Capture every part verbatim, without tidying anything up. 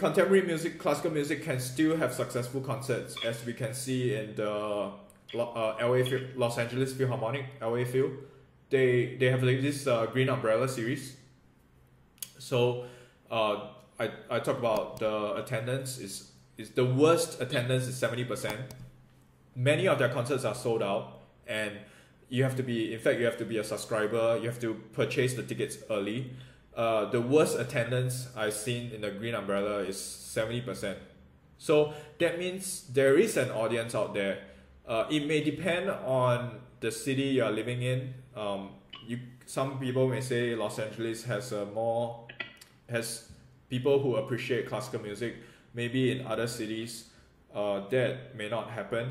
contemporary music, classical music can still have successful concerts, as we can see in the uh, L A Los Angeles Philharmonic, L A Phil. They they have like this uh, Green Umbrella series. So uh, I I talk about the attendance is is the worst attendance is seventy percent. Many of their concerts are sold out, and you have to be, in fact, you have to be a subscriber. You have to purchase the tickets early. Uh, the worst attendance I've seen in the Green Umbrella is seventy percent. So that means there is an audience out there. Uh, it may depend on the city you are living in. Um, you, some people may say Los Angeles has a more, has people who appreciate classical music. Maybe in other cities, uh, that may not happen.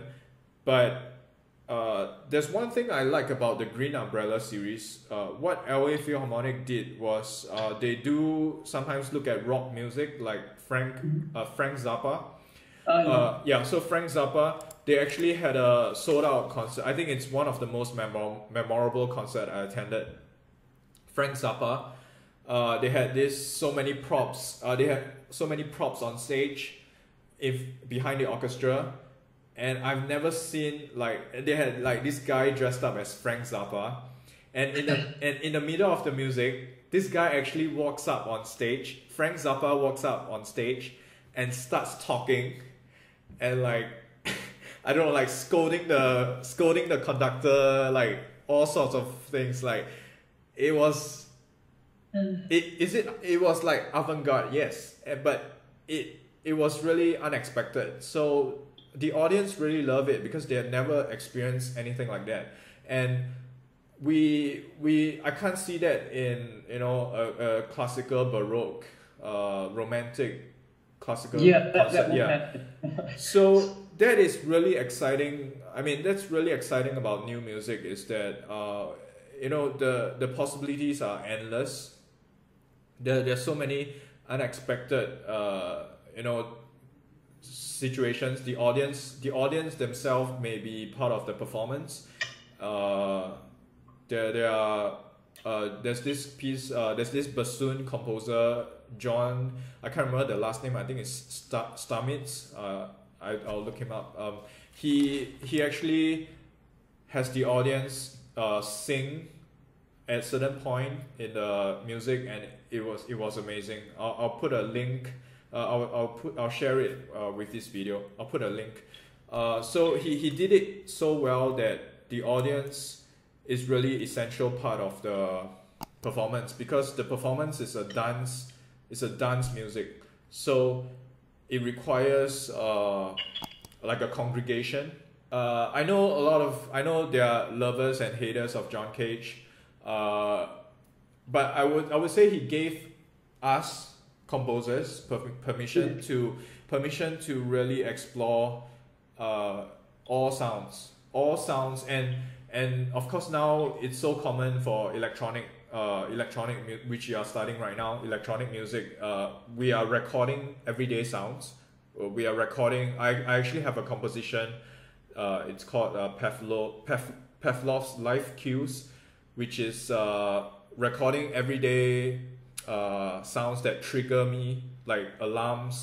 But Uh, there's one thing I like about the Green Umbrella series. Uh, what L A Philharmonic did was uh, they do sometimes look at rock music, like Frank uh, Frank Zappa. Oh, yeah. Uh, yeah, so Frank Zappa, they actually had a sold-out concert. I think it's one of the most memorable memorable concert I attended. Frank Zappa, uh, they had this so many props. Uh, they had so many props on stage, if behind the orchestra. And I've never seen, like, they had like this guy dressed up as Frank Zappa, and in the and in the middle of the music, this guy actually walks up on stage. Frank Zappa walks up on stage and starts talking, and like I don't know, like scolding the scolding the conductor, like all sorts of things. Like it was, it is it it was like avant-garde, yes, but it it was really unexpected. So the audience really loved it because they had never experienced anything like that, and we we I can't see that in, you know, a, a classical baroque, uh, romantic classical. Yeah, that, that yeah. So that is really exciting. I mean, that's really exciting about new music is that uh, you know, the the possibilities are endless. There there's so many unexpected uh, you know. situations. The audience, the audience themselves may be part of the performance. Uh, there, there are. Uh, there's this piece. Uh, there's this bassoon composer, John. I can't remember the last name. I think it's Stamitz. Uh, I, I'll look him up. Um, he he actually has the audience uh, sing at a certain point in the music, and it was it was amazing. I'll, I'll put a link. Uh, I'll, I'll put I'll share it uh, with this video. I'll put a link. Uh, so he, he did it so well that the audience is really essential part of the performance, because the performance is a dance, it's a dance music. So it requires uh, like a congregation. Uh, I know a lot of I know there are lovers and haters of John Cage, uh, but I would I would say he gave us composers per permission to permission to really explore uh, all sounds, all sounds, and and of course now it's so common for electronic uh, electronic which we are studying right now. Electronic music, uh, we are recording everyday sounds. We are recording. I, I actually have a composition. Uh, it's called uh, Pavlo, Pav, Pavlov's Life Cues, which is uh, recording everyday Uh, sounds that trigger me, like alarms,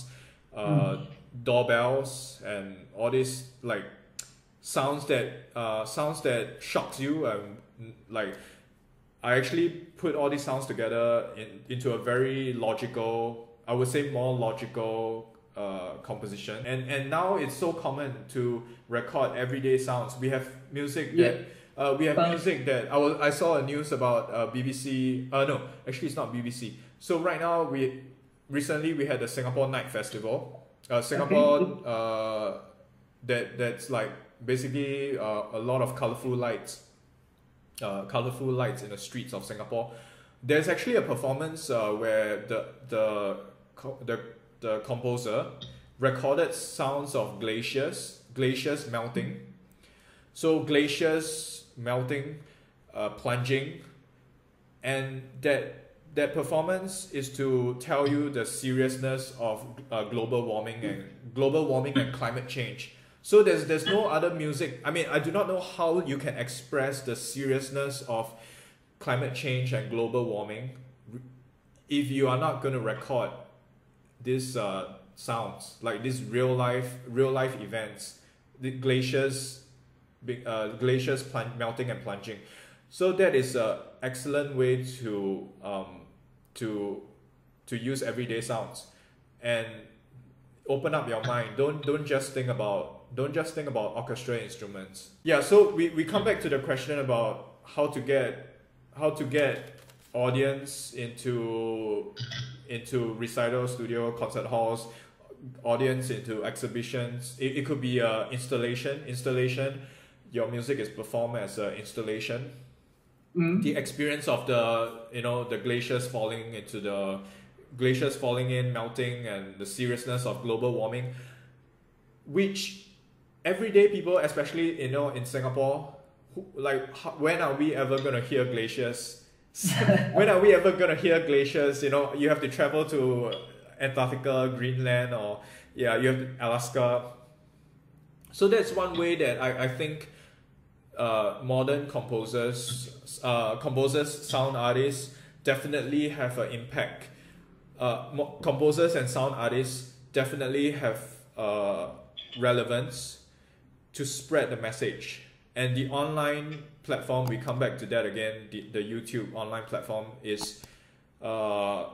uh, mm. doorbells, and all these like sounds that uh, sounds that shocks you. And like I actually put all these sounds together in, into a very logical, I would say more logical uh, composition. And and now it's so common to record everyday sounds. We have music yeah. that. Uh, we have music that I was, I saw a news about uh, B B C. Uh, no, actually it's not B B C. So right now we recently we had the Singapore Night Festival. Uh, Singapore uh, that that's like basically uh, a lot of colorful lights, uh, colorful lights in the streets of Singapore. There's actually a performance uh, where the the the the composer recorded sounds of glaciers, glaciers melting. So glaciers melting, uh, plunging, and that that performance is to tell you the seriousness of uh, global warming and global warming and climate change. So there's there's no other music. I mean, I do not know how you can express the seriousness of climate change and global warming if you are not going to record these uh, sounds, like these real life, real life events, the glaciers, big, uh, glaciers melting and plunging. So that is an excellent way to um, to to use everyday sounds and open up your mind. Don't don't just think about don't just think about orchestral instruments. Yeah. So we, we come back to the question about how to get how to get audience into into recital studio, concert halls, audience into exhibitions. It, it could be a installation. Installation. Your music is performed as an installation. Mm. The experience of the you know the glaciers falling into the glaciers falling in, melting, and the seriousness of global warming, which everyday people, especially you know in Singapore, who, like how, when are we ever gonna hear glaciers? When are we ever gonna hear glaciers? You know, you have to travel to Antarctica, Greenland, or yeah, you have to, Alaska. So that's one way that I, I think uh, modern composers, uh, composers, sound artists definitely have an impact. Uh, mo composers and sound artists definitely have uh, relevance to spread the message. And the online platform, we come back to that again, the, the YouTube online platform is uh,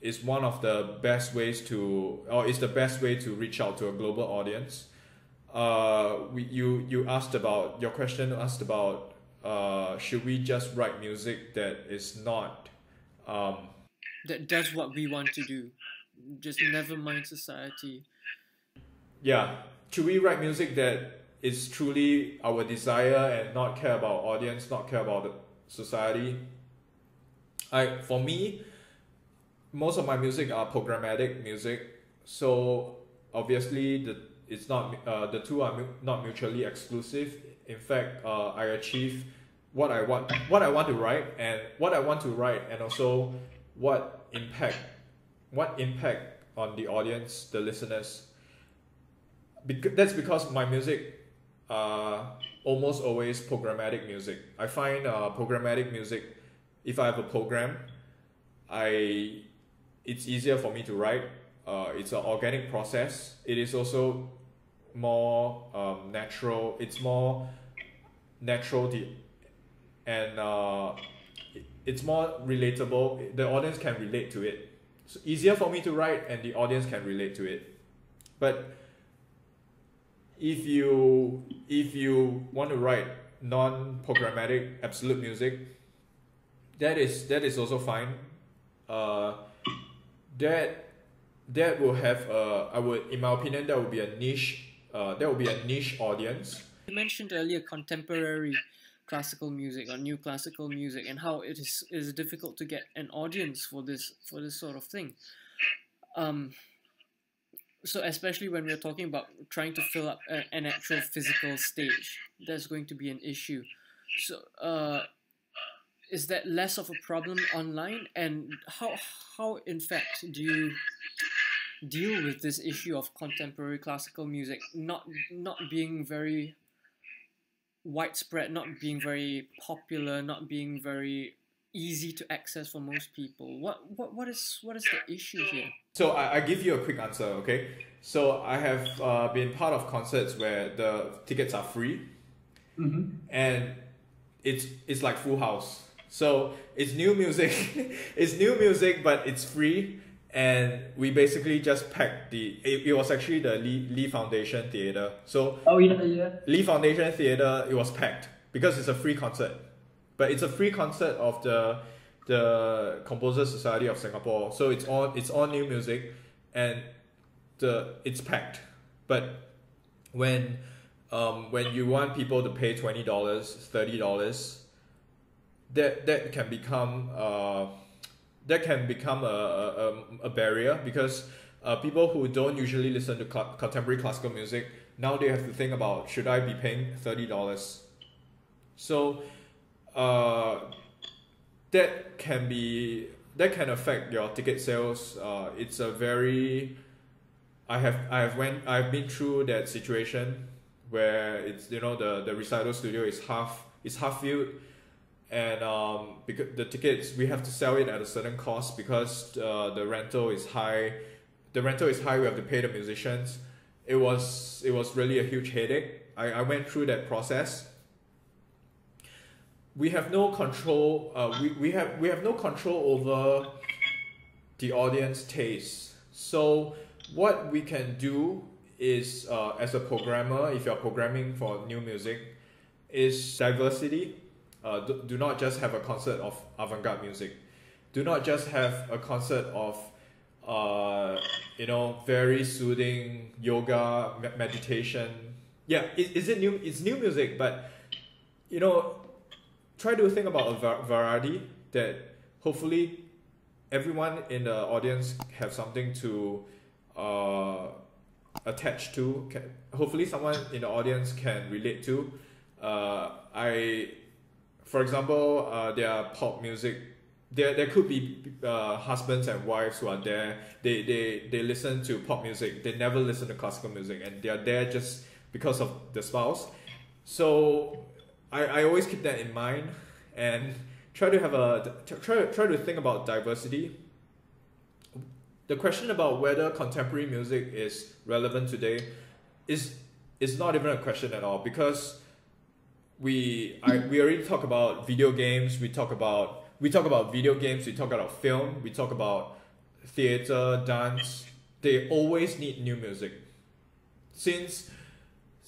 is one of the best ways to, or is the best way to reach out to a global audience. Uh, we, you you asked about, your question asked about, uh, should we just write music that is not... Um, that does what we want to do. Just never mind society. Yeah. Should we write music that is truly our desire and not care about audience, not care about the society? I, for me, most of my music are programmatic music. So obviously the It's not uh, the two are mu not mutually exclusive. In fact, uh, I achieve what I want, what I want to write, and what I want to write, and also what impact, what impact on the audience, the listeners. Because that's because my music, uh, almost always programmatic music. I find uh, programmatic music, if I have a program, I, it's easier for me to write. Uh, it's an organic process. It is also more um, natural. It's more natural, the, and uh, it's more relatable. The audience can relate to it. So easier for me to write, and the audience can relate to it. But if you if you want to write non-programmatic absolute music, that is that is also fine. Uh, that. That will have a, I would, in my opinion, that would be a niche. Uh, that would be a niche audience. You mentioned earlier contemporary classical music or new classical music, and how it is is difficult to get an audience for this for this sort of thing. Um, so especially when we're talking about trying to fill up a, an actual physical stage, that's going to be an issue. So. Uh, Is that less of a problem online, and how how in fact do you deal with this issue of contemporary classical music not not being very widespread, not being very popular, not being very easy to access for most people? What what what is what is the issue here? So I, I give you a quick answer, okay? So I have uh, been part of concerts where the tickets are free, mm-hmm. and it's it's like full house. So it's new music, it's new music, but it's free, and we basically just packed the. It, it was actually the Lee, Lee Foundation Theater. So oh yeah, yeah. Lee Foundation Theater. It was packed because it's a free concert, but it's a free concert of the the Composer Society of Singapore. So it's all it's all new music, and the it's packed. But when um when you want people to pay twenty dollars, thirty dollars. That that can become uh, that can become a, a, a barrier because uh, people who don't usually listen to cl contemporary classical music now they have to think about should I be paying thirty dollars? So uh, that can be that can affect your ticket sales. Uh, it's a very I have I have went I've been through that situation where it's you know the the recital studio is half is half filled. And um, because the tickets, we have to sell it at a certain cost because uh, the rental is high. the rental is high, we have to pay the musicians. It was it was really a huge headache. I, I went through that process. We have no control. Uh, we we have we have no control over the audience taste. So what we can do is, uh, as a programmer, if you're programming for new music, is diversity. Uh, do, do not just have a concert of avant-garde music. Do not just have a concert of uh, you know, very soothing yoga meditation. Yeah, is, is it new? It's new music, but you know, try to think about a var variety that hopefully everyone in the audience have something to uh, attach to. Can, hopefully, someone in the audience can relate to. Uh, I, for example, uh, there are pop music. There, there could be uh, husbands and wives who are there. They, they, they listen to pop music. They never listen to classical music, and they are there just because of the spouse. So I, I always keep that in mind and try to have a try try to think about diversity. The question about whether contemporary music is relevant today is is not even a question at all, because we I, we already talk about video games. We talk about we talk about video games. We talk about film. We talk about theater, dance. They always need new music. Since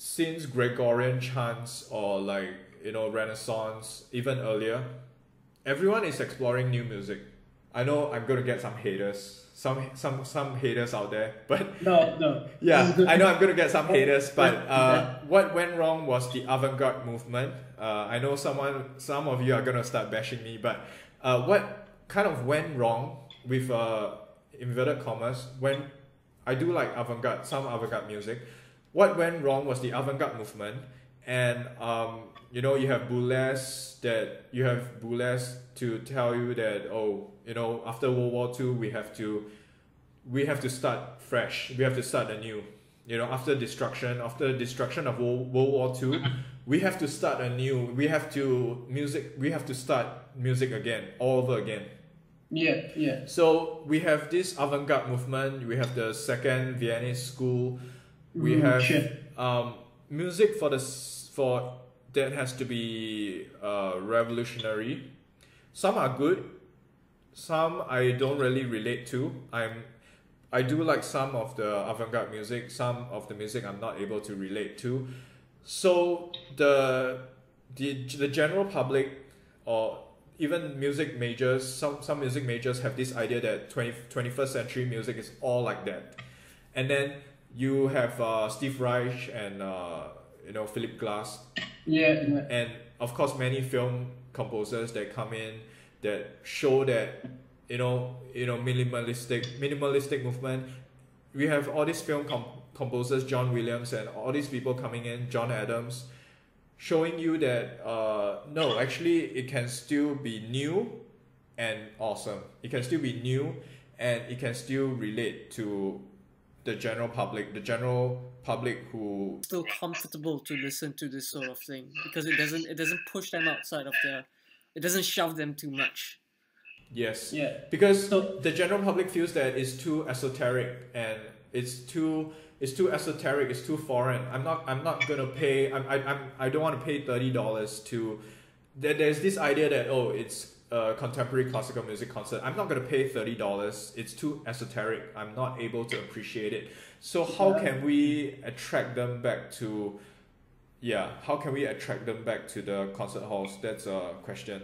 since Gregorian chants or like you know Renaissance, even earlier. Everyone is exploring new music. I know I'm gonna get some haters, some some some haters out there, but no, no. Yeah, I know I'm gonna get some haters, but uh, what went wrong was the avant-garde movement. Uh, I know someone, some of you are gonna start bashing me, but uh, what kind of went wrong with uh, inverted commas? When I do like avant-garde, some avant-garde music, what went wrong was the avant-garde movement, and um. You know, you have burlesque that you have burlesque to tell you that, oh, you know, after World War Two, we have to, we have to start fresh. We have to start anew. You know, after destruction, after destruction of World War Two, we have to start anew. We have to music. We have to start music again, all over again. Yeah, yeah. So we have this avant-garde movement. We have the Second Viennese School. We have um, music for the for. That has to be uh, revolutionary. Some are good, some I don't really relate to. I'm, I do like some of the avant-garde music, some of the music I'm not able to relate to. So the the, the general public, or even music majors, some, some music majors have this idea that twenty, twenty-first century music is all like that. And then you have uh, Steve Reich and uh, you know Philip Glass. Yeah, yeah. And of course many film composers that come in that show that you know you know minimalistic minimalistic movement. We have all these film com composers, John Williams and all these people coming in, John Adams, showing you that uh, no, actually it can still be new and awesome. It can still be new and it can still relate to the general public, the general public who feel comfortable to listen to this sort of thing, because it doesn't it doesn't push them outside of their, it doesn't shove them too much. Yes. Yeah. Because so, the general public feels that it's too esoteric and it's too it's too esoteric, it's too foreign. I'm not I'm not gonna pay. I'm I I'm I don't want to pay thirty dollars to. There, there's this idea that oh it's a contemporary classical music concert. I'm not gonna pay thirty dollars. It's too esoteric. I'm not able to appreciate it. So how can we attract them back to, yeah, how can we attract them back to the concert halls? That's a question.